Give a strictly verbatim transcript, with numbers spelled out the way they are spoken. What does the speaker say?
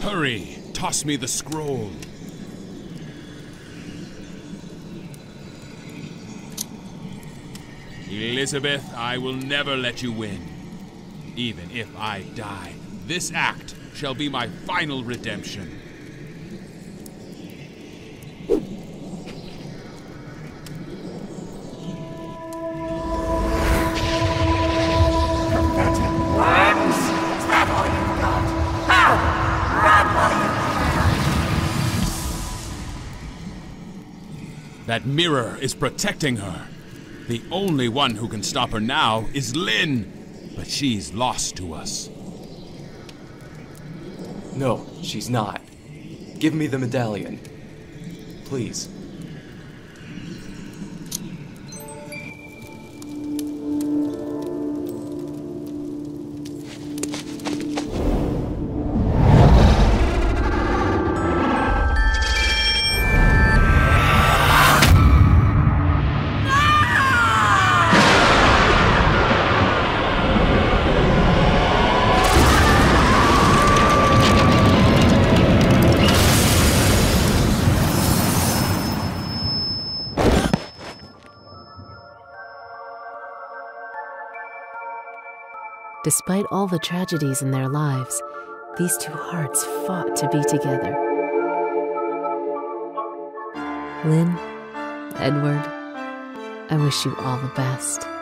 Hurry, toss me the scroll. Elizabeth, I will never let you win. Even if I die, this act shall be my final redemption. That mirror is protecting her. The only one who can stop her now is Lynn, but she's lost to us. No, she's not. Give me the medallion, please. Despite all the tragedies in their lives, these two hearts fought to be together. Lynn, Edward, I wish you all the best.